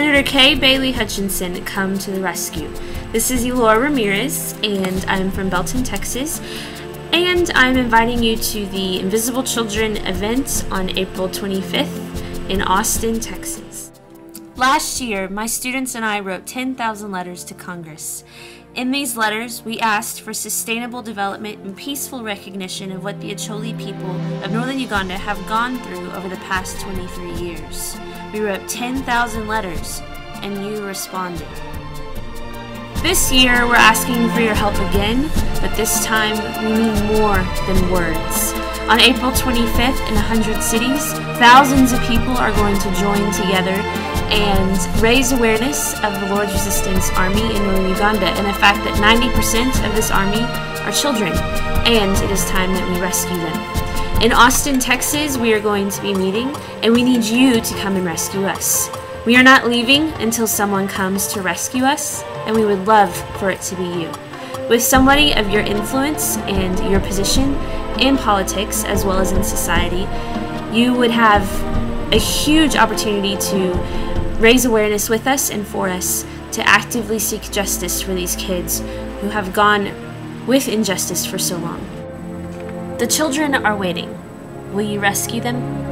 Senator Kay Bailey Hutchinson come to the rescue. This is Elora Ramirez, and I'm from Belton, Texas, and I'm inviting you to the Invisible Children event on April 25th in Austin, Texas. Last year, my students and I wrote 10,000 letters to Congress. In these letters, we asked for sustainable development and peaceful recognition of what the Acholi people of northern Uganda have gone through over the past 23 years. We wrote 10,000 letters, and you responded. This year, we're asking for your help again, but this time, we need more than words. On April 25th, in 100 cities, thousands of people are going to join together and raise awareness of the Lord's Resistance Army in northern Uganda and the fact that 90% of this army are children, and it is time that we rescue them. In Austin, Texas, we are going to be meeting, and we need you to come and rescue us. We are not leaving until someone comes to rescue us, and we would love for it to be you. With somebody of your influence and your position in politics as well as in society, you would have a huge opportunity to raise awareness with us and for us to actively seek justice for these kids who have gone with injustice for so long. The children are waiting. Will you rescue them?